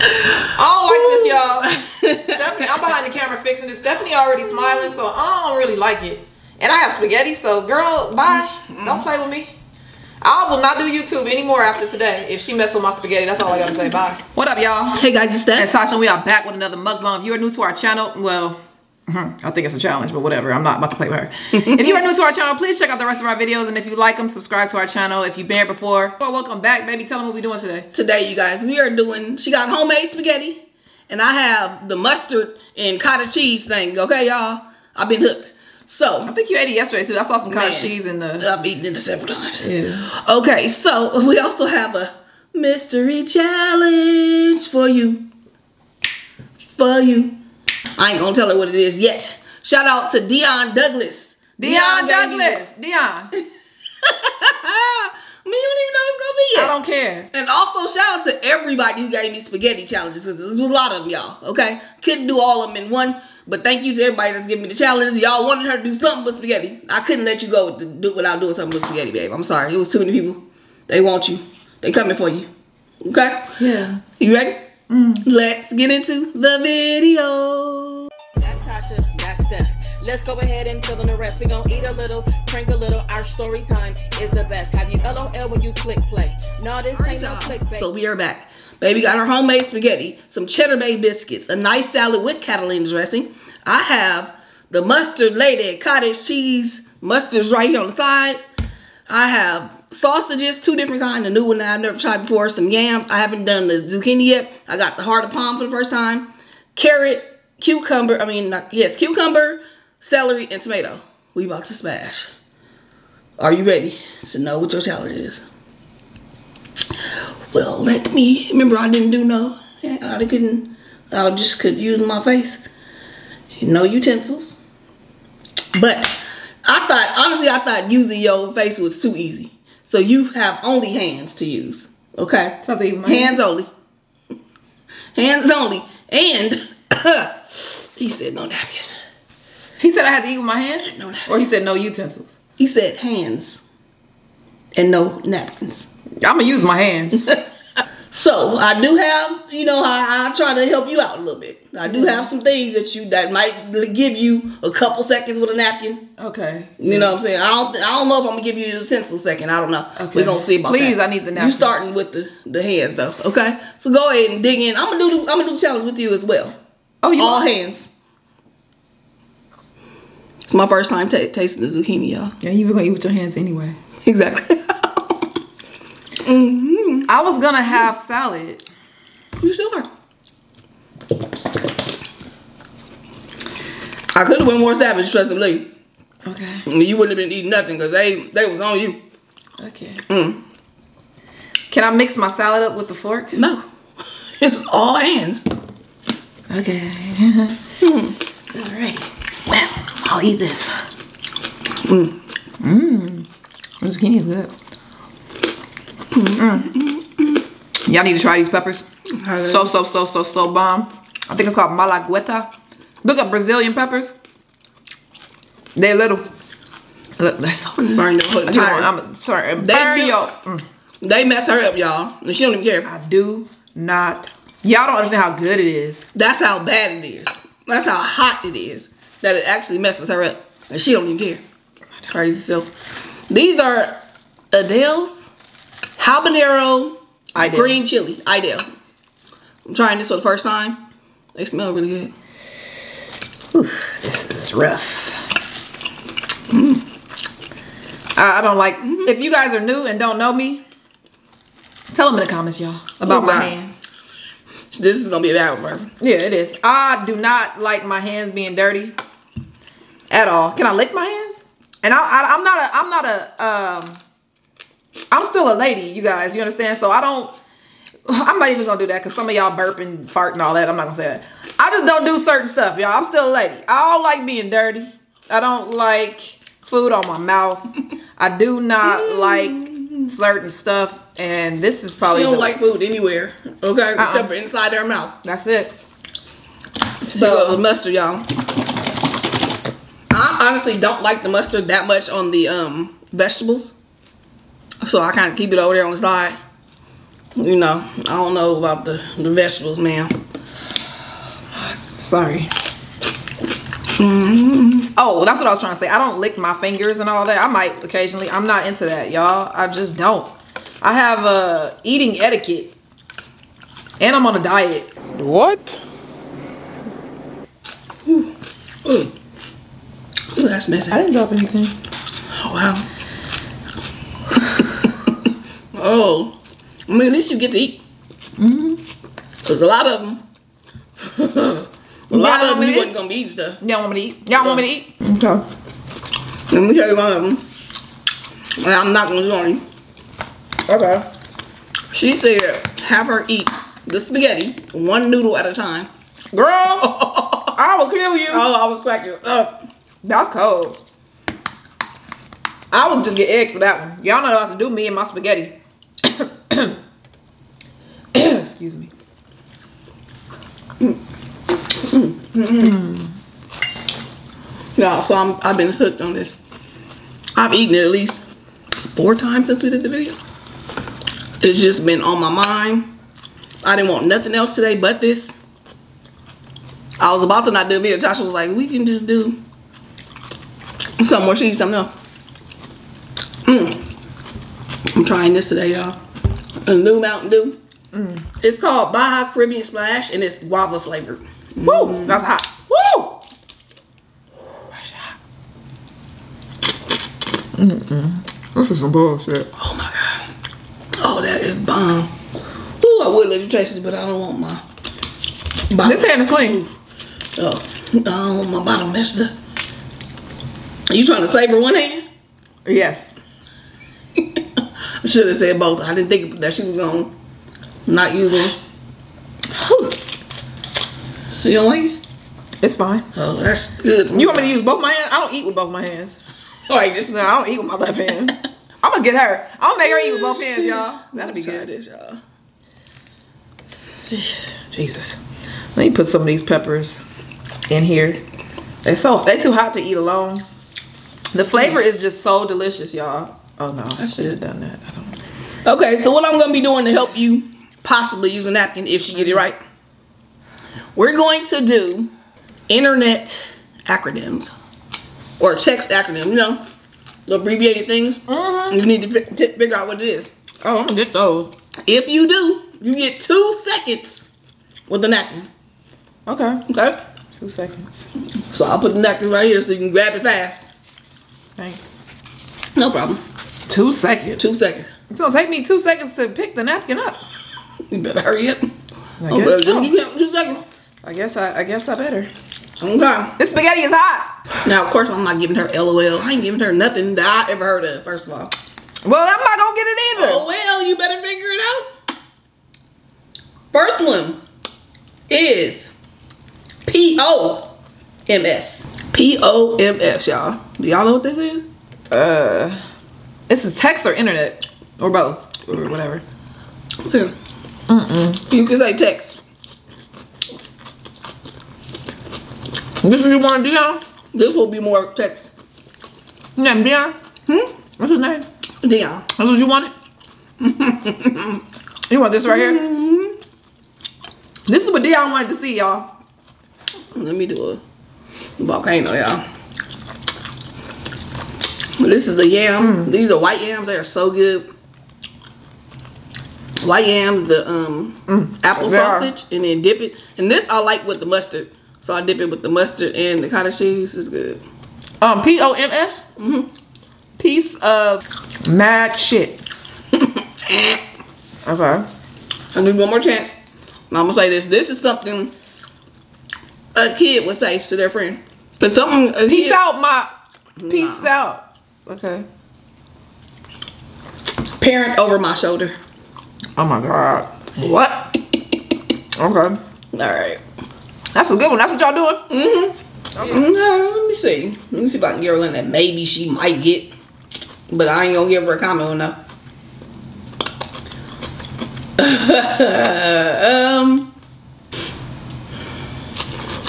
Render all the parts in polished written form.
I don't like this, y'all. Stephanie, I'm behind the camera fixing this. Stephanie already smiling, so I don't really like it. And I have spaghetti, so girl, bye. Don't play with me. I will not do YouTube anymore after today. If she mess with my spaghetti, that's all I gotta say. Bye. What up, y'all? Hey guys, it's Steph and Tasha. We are back with another mukbang. If you are new to our channel, well, I think it's a challenge, but whatever. I'm not about to play with her. If you are new to our channel, please check out the rest of our videos. And if you like them, subscribe to our channel. If you've been here before, welcome back, baby. Tell them what we're doing today. Today, you guys, we are doing. She got homemade spaghetti, and I have the mustard and cottage cheese thing. Okay, y'all. I've been hooked. So I think you ate it yesterday too. I saw some cottage cheese in the. I've eaten it several times. Yeah. Okay, so we also have a mystery challenge for you. For you. I ain't gonna tell her what it is yet. Shout out to Dion Douglas. Dion. I mean, you don't even know it's gonna be yet. I don't care. And also shout out to everybody who gave me spaghetti challenges, because there's a lot of y'all. Okay, couldn't do all of them in one. But thank you to everybody that's giving me the challenge. Y'all wanted her to do something with spaghetti. I couldn't let you go with without doing something with spaghetti, babe. I'm sorry. It was too many people. They want you. They coming for you. Okay? Yeah. You ready? Let's get into the video. That's Tasha. That's Steph. Let's go ahead and fill in the rest. We're going to eat a little, drink a little. Our story time is the best. Have you LOL when you click play? No, this ain't no clickbait. So we are back. Baby got her homemade spaghetti, some cheddar bay biscuits, a nice salad with Catalina dressing. I have the mustard lady, cottage cheese, mustards right here on the side. I have sausages, two different kinds, a new one that I've never tried before, some yams. I haven't done the zucchini yet. I got the heart of palm for the first time. Carrot, cucumber, cucumber, celery, and tomato. We about to smash. Are you ready to know what your challenge is? Well, let me remember. I didn't do no. I couldn't. I just could use my face. No utensils. But I thought, honestly, I thought using your face was too easy. So you have only hands to use. Okay. Something. Hands only. Hands only. And he said no napkins. He said I had to eat with my hands. No napkins. Or he said no utensils. He said hands. And no napkins. I'm gonna use my hands. So I do have, you know, I try to help you out a little bit. I do have some things that might give you a couple seconds with a napkin. Okay. You know what I'm saying? I don't know if I'm gonna give you the utensil second. I don't know. Okay. We're gonna see about that. Please, I need the napkin. You starting with the hands though, okay? So go ahead and dig in. I'm gonna do the challenge with you as well. Oh, you all hands. It's my first time tasting the zucchini, y'all. Yeah, you were gonna eat with your hands anyway. Exactly. I was gonna have salad. You sure? I could have been more savage, trust me. Okay. You wouldn't have been eating nothing because they was on you. Okay. Can I mix my salad up with the fork? No. It's all hands. Okay. Alright. Well, I'll eat this. The zucchini is good. Y'all need to try these peppers. So bomb. I think it's called Malagueta. Look up Brazilian peppers. They're little. Look, that's so good. Burn your hood. I'm sorry. They mess her up, y'all. And she don't even care. I do not. Y'all don't understand how good it is. That's how bad it is. That's how hot it is. That it actually messes her up. And she don't even care. Crazy self. These are Adele's Habanero Ideal. Green chili. Ideal. I'm trying this for the first time. They smell really good. Whew, this is rough. I don't like. If you guys are new and don't know me, tell them in the comments, y'all, about my hands. This is gonna be a bad one. Yeah, it is. I do not like my hands being dirty at all. Can I lick my hands? And I'm still a lady, you guys. You understand? So I'm not even going to do that because some of y'all burp and fart and all that. I'm not going to say that. I just don't do certain stuff, y'all. I'm still a lady. I don't like being dirty. I don't like food on my mouth. I do not like certain stuff. And this is probably... She don't like food anywhere. Okay? Except for inside her mouth. That's it. So, the mustard, y'all. I honestly don't like the mustard that much on the vegetables. So I kind of keep it over there on the side. you know, I don't know about the vegetables, ma'am. Sorry. Oh, that's what I was trying to say. I don't lick my fingers and all that. I might occasionally. I'm not into that, y'all. I just don't. I have a eating etiquette. And I'm on a diet. What? Ooh. Ooh. Ooh, that's messy. I didn't drop anything. Oh, wow. Oh. I mean, at least you get to eat. There's a lot of them. A lot of them you wasn't gonna be eating stuff. Y'all want me to eat? Y'all want me to eat? Okay. Let me tell you one of them. And I'm not gonna join you. Okay. She said, have her eat the spaghetti, one noodle at a time. Girl, I will kill you. Oh, I was cracking up. That's cold. I would just get eggs for that one. Y'all know what I have to do, me and my spaghetti. Excuse me. No, so I've been hooked on this. I've eaten it at least 4 times since we did the video. It's just been on my mind. I didn't want nothing else today but this. I was about to not do a video. Tasha was like, we can just do something where she eats something else. I'm trying this today, y'all. A new Mountain Dew. It's called Baja Caribbean Splash, and it's guava flavored. Woo! That's hot. Woo! That's hot. This is some bullshit. Oh my god. Oh, that is bomb. Ooh, I would let you taste it, but I don't want my bottom. This hand is clean. Oh, I don't want my bottom messed up. Are you trying to savor one hand? Yes. I should have said both. I didn't think that she was gonna not use them. You don't like it? It's fine. Oh, that's good. You want me to use both my hands? I don't eat with both my hands. Alright, just now I don't eat with my left hand. I'm gonna get her. I'm gonna make her eat with both hands, y'all. That'll be good. This, y'all. Jesus. Let me put some of these peppers in here. They're too hot to eat alone. The flavor is just so delicious, y'all. Oh no, I should have done that. I don't. Okay, so what I'm gonna be doing to help you possibly use a napkin if she get it right. We're going to do internet acronyms or text acronyms, you know, the abbreviated things. You need to figure out what it is. Oh, I'm gonna get those. If you do, you get 2 seconds with the napkin. Okay. Okay. 2 seconds. So I'll put the napkin right here so you can grab it fast. Thanks. No problem. 2 seconds. 2 seconds. It's gonna take me 2 seconds to pick the napkin up. You better hurry up. I guess I better. Okay. This spaghetti is hot. Now, of course, I'm not giving her LOL. I ain't giving her nothing that I ever heard of, first of all. Well, I'm not going to get it either. Oh, well, you better figure it out. First one is P-O-M-S. P-O-M-S, y'all. Do y'all know what this is? This is text or internet or both or whatever. Okay. You can say text. This is what you want to do now? This will be more text. Your name Dion? What's his name? Dion. That's what you wanted? You want this right here? This is what Dion wanted to see, y'all. Let me do a volcano, y'all. This is a yam. These are white yams. They are so good. White yams, the apple sausage, and then dip it. And this I like with the mustard. So I dip it with the mustard and the cottage cheese. It's good. P-O-M-S? Piece of mad shit. Okay. I'll give you one more chance. And I'm going to say this. This is something a kid would say to their friend. But something a Peace kid, out, my... Peace out. Okay. Parent over my shoulder. Oh my god. What? Okay. Alright. That's a good one. That's what y'all doing? Okay. Let me see. Let me see if I can give her one that maybe she might get. But I ain't gonna give her a comment on that.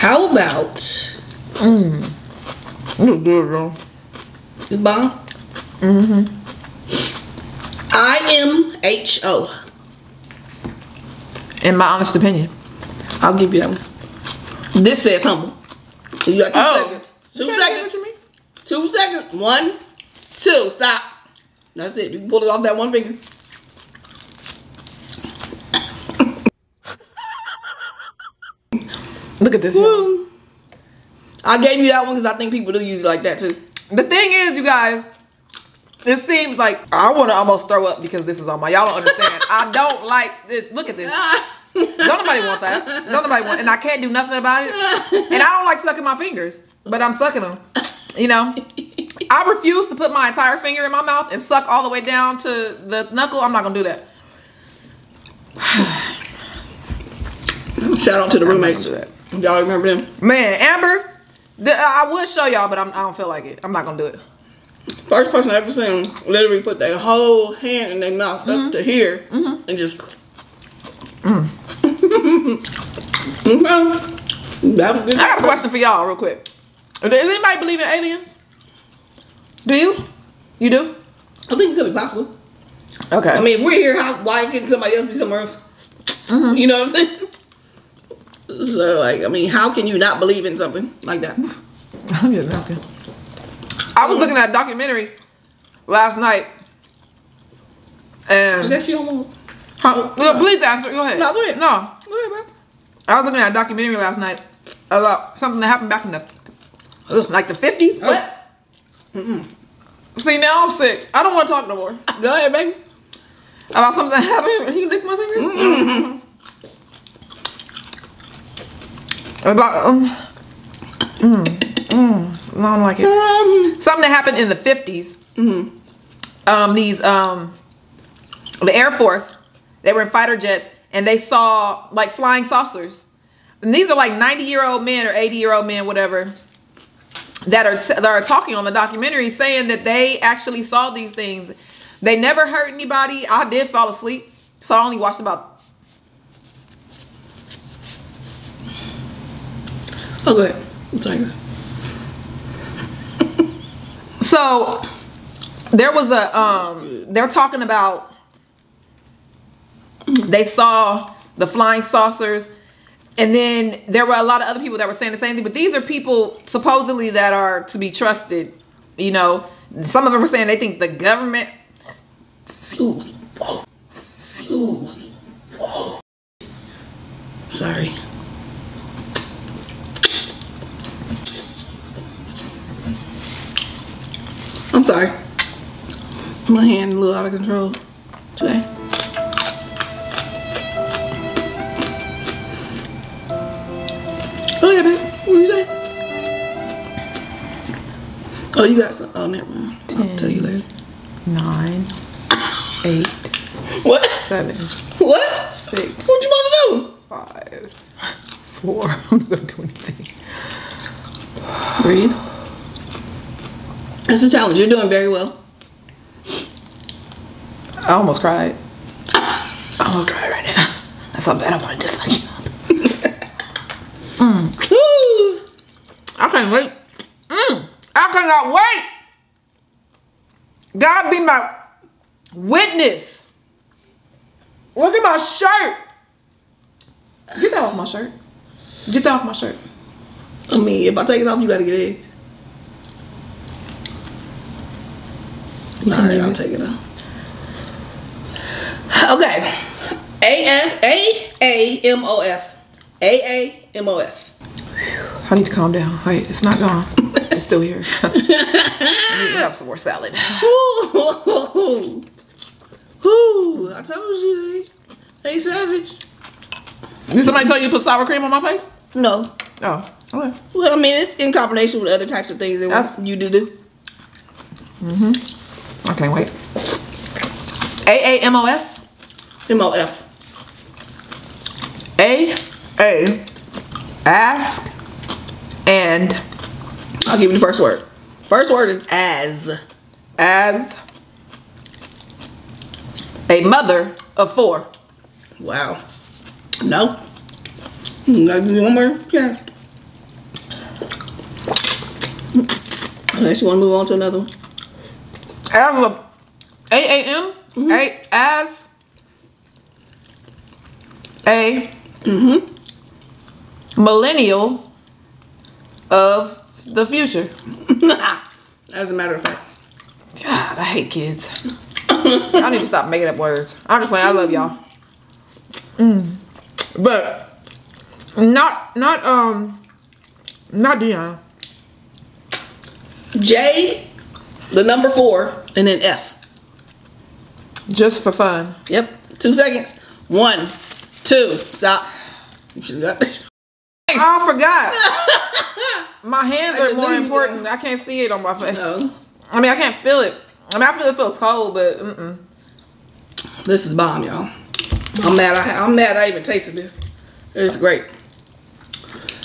How about... This is good, bro. It's bomb? I-M-H-O. in my honest opinion. I'll give you that one. This says humble. You got 2 seconds. 2 seconds. 2 seconds. 1, 2. Stop. That's it. You can pull it off that one finger. Look at this. Woo. I gave you that one because I think people do use it like that too. The thing is, you guys, it seems like I want to almost throw up because this is on my. Y'all don't understand. I don't like this. Look at this. Don't nobody want that. Don't nobody want. And I can't do nothing about it. And I don't like sucking my fingers, but I'm sucking them. You know, I refuse to put my entire finger in my mouth and suck all the way down to the knuckle. I'm not gonna do that. Shout out to the roommates. Y'all remember them? Man, Amber, I would show y'all, but I don't feel like it. I'm not gonna do it. First person I ever seen literally put their whole hand in their mouth up to here and just. Okay. That was good. I got a question for y'all real quick. Does anybody believe in aliens? Do you? You do? I think it could be possible. Okay. I mean, if we're here, why couldn't somebody else be somewhere else? You know what I'm saying? So, like, I mean, how can you not believe in something like that? I'm just joking. I was looking at a documentary last night. And is that she almost? No, please answer. Go ahead. No, go ahead. No. Go ahead, babe. I was looking at a documentary last night about something that happened back in the, like, the 50s. Oh. What? See, now I'm sick. I don't want to talk no more. Go ahead, baby. About something that happened when he licked my finger? About, I don't like it. Something that happened in the 50s. The Air Force, they were in fighter jets and they saw like flying saucers. And these are like 90-year-old men or 80-year-old men, whatever, that are talking on the documentary saying that they actually saw these things. They never hurt anybody. I did fall asleep, so I only watched about. Oh, go ahead. I'm sorry. So there was a they're talking about they saw the flying saucers, and then there were a lot of other people that were saying the same thing, but these are people supposedly that are to be trusted, you know. Some of them were saying they think the government sorry. I'm sorry. My hand a little out of control today. Oh yeah, babe. What did you say? Oh, you got some. Oh, never mind. 10, I'll tell you later. 9, 8. What? 7. What? 6. What you want to do? 5, 4. I'm not gonna do anything. Breathe. It's a challenge. You're doing very well. I almost cried. I almost cried right now. That's how bad I want to dislike you. I can't wait. I cannot wait. God be my witness. Look at my shirt. Get that off my shirt. Get that off my shirt. I mean, if I take it off, you gotta get it. Alright, I'll take it out. Okay. A-A-M-O-F. A-A-M-O-F. I need to calm down. Wait, it's not gone. It's still here. I need to have some more salad. Ooh, I told you they savage. Did somebody tell you to put sour cream on my face? No. Oh, okay. Well, I mean, it's in combination with other types of things that that's, you do. I can't wait. A-A-M-O-S? M-O-F. A-A. Ask and... I'll give you the first word. First word is as. As a mother of 4. Wow. No. You gotta do one more. Yeah. Unless you want to move on to another one. As a A-A-M? As a millennial of the future. As a matter of fact. God, I hate kids. I need to stop making up words. I'm just playing. I love y'all. But not Dion. J, the number 4, and then F. Just for fun. Yep. 2 seconds. 1, 2, stop. You should have got this. I forgot. My hands are more important. I can't see it on my face. No. I mean, I can't feel it. I mean, I feel it feels cold, but This is bomb, y'all. I'm mad I even tasted this. It's great.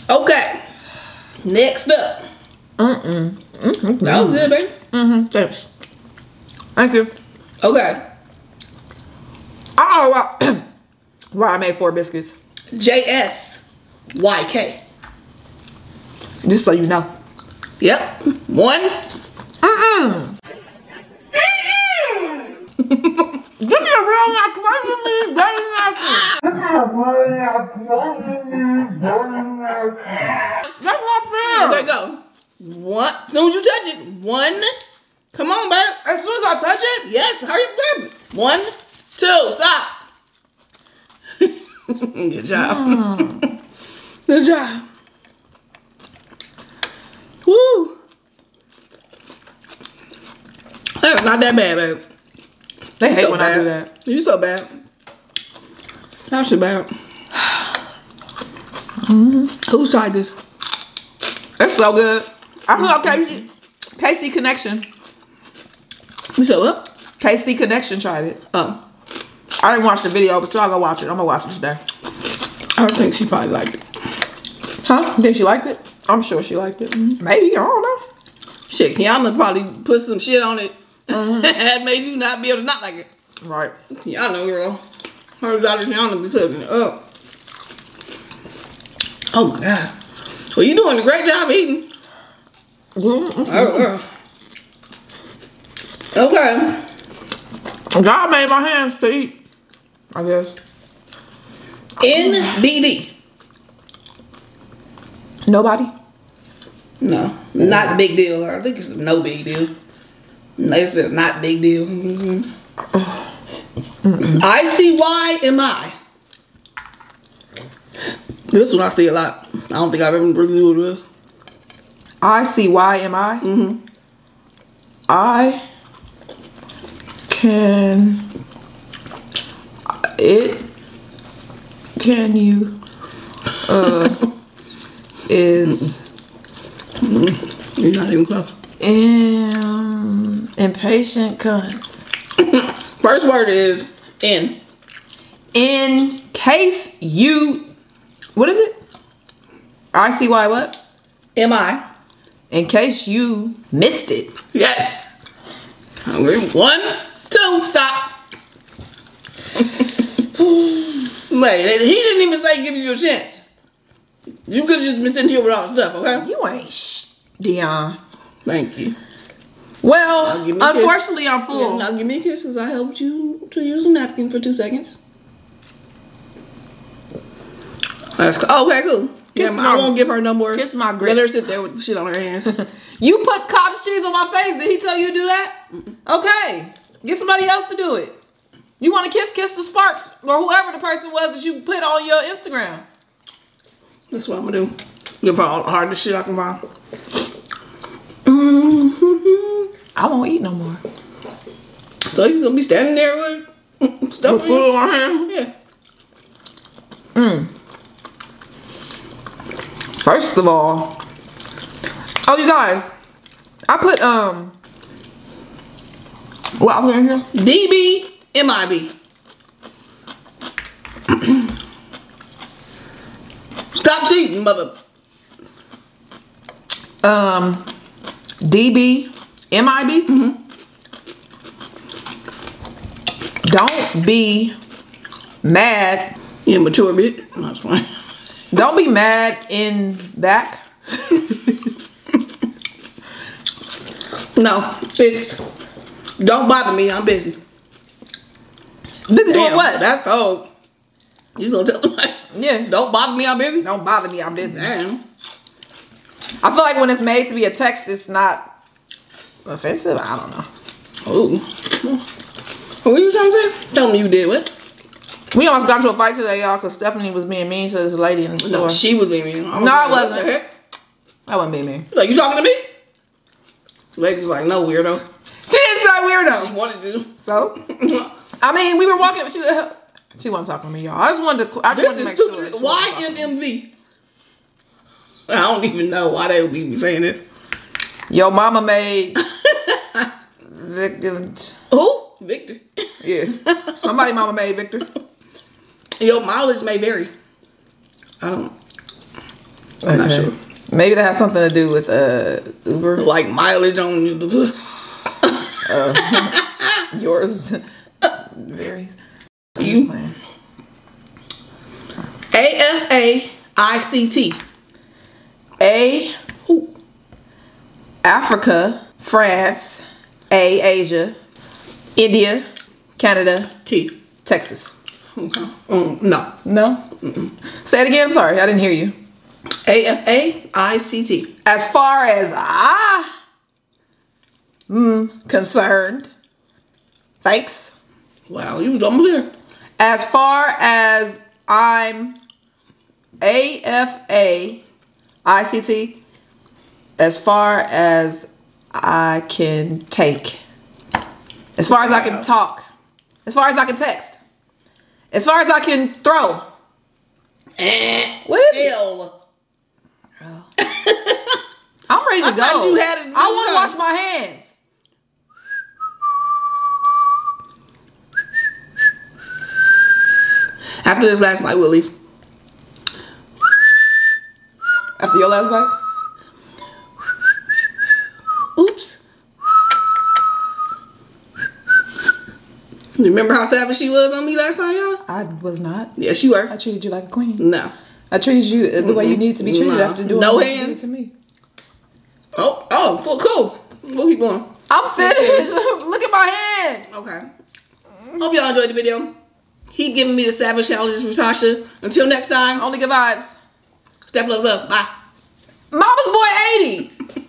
Okay. Next up. That was good, baby. Thanks. Thank you. Okay. I don't know why I made 4 biscuits. JSYK. Just so you know. Yep. 1. Give me a real knock. That's not fair. There you go. What? As soon as you touch it. 1. Come on, babe. As soon as I touch it? Yes. Hurry up. 1, 2. Stop. Good job. Good job. Woo. That's not that bad, babe. They hate when I do that. You so bad. Not so bad. Who's tried this? That's so good. I put on KC Connection. You said what? KC Connection tried it. Oh. I didn't watch the video, but still I'm gonna watch it. I'm gonna watch it today. I think she probably liked it. Huh? You think she liked it? I'm sure she liked it. Maybe. I don't know. Shit, Kiana probably put some shit on it. That made you not be able to not like it. Right. Y'all know, girl. Her daughter Kiana be cooking it up. Oh my God. Well, you doing a great job eating. Okay. God made my hands to eat, I guess. NBD. Nobody? No. Not a big deal. I think it's no big deal. This is not big deal. ICYMI. This one I see a lot. I don't think I've ever really knew it was. ICYMI? I can. It. Can you. Is. You're not even close. Impatient cunts. First word is in. In case you, what is it? ICY what? MI. In case you missed it. Yes. Okay. 1, 2, stop. Wait, he didn't even say give you a chance. You could have just been sitting here with all the stuff, okay? You ain't Dion. Thank you. Well, unfortunately, I'm full. Now give me a kiss as I helped you to use a napkin for 2 seconds. That's cool. Okay, cool. Yeah, I won't give her no more. Kiss my grits. Let her sit there with shit on her hands. You put cottage cheese on my face. Did he tell you to do that? Okay. Get somebody else to do it. You want to kiss the Sparks or whoever the person was that you put on your Instagram. That's what I'm going to do. Give her all the hardest shit I can buy. I won't eat no more. So you're gonna be standing there with stuff food on hand? Yeah. First of all, oh you guys, I put what I put in here? DBMIB. Stop cheating, mother. DBMIB. Don't be mad. Immature bitch. That's fine. Don't be mad in back. No, it's don't bother me. I'm busy. Busy doing what? That's cold. You just gonna tell them like, yeah, don't bother me, I'm busy. Don't bother me, I'm busy. Damn. I feel like when it's made to be a text, it's not offensive. I don't know. Oh. What were you trying to say? Tell me you did what? We almost got into a fight today, y'all, because Stephanie was being mean to this lady in the store. No, she was being mean. No, I wasn't. I wasn't being mean. Like, you talking to me? The lady was like, no, weirdo. She didn't say weirdo. She wanted to. So? I mean, we were walking. She wasn't talking to me, y'all. I just wanted to. I just wanted to make sure. Why MMV? I don't even know why they would be saying this. Your mama made Victor. Who? Victor. Yeah. Somebody mama made Victor. Your mileage may vary. I don't. I'm not sure. Maybe that has something to do with Uber. Like mileage on you. Yours varies. You. AFAICT. A. Who? Africa. France. A. Asia. India, Canada, T, Texas. Okay. No. No? Mm-mm. Say it again. I'm sorry. I didn't hear you. AFAICT. As far as I'm concerned. Thanks. Wow, you was almost there. As far as I'm AFAICT. As far as I can take. As far as I can talk. As far as I can text. As far as I can throw. What is it? I'm ready to go. I want to wash my hands. After this last night, we'll leave. After your last bite? Oops. You remember how savage she was on me last time, y'all? I was not. Yes, you were. I treated you like a queen. No. I treated you the way you need to be treated after doing no hands to me. Oh, oh, full cool. We'll keep going. I'm finished. Look at my hand. Okay. Hope y'all enjoyed the video. Keep giving me the savage challenges from Tasha. Until next time, only good vibes. Steph Loves Love. Bye. Momasboi80.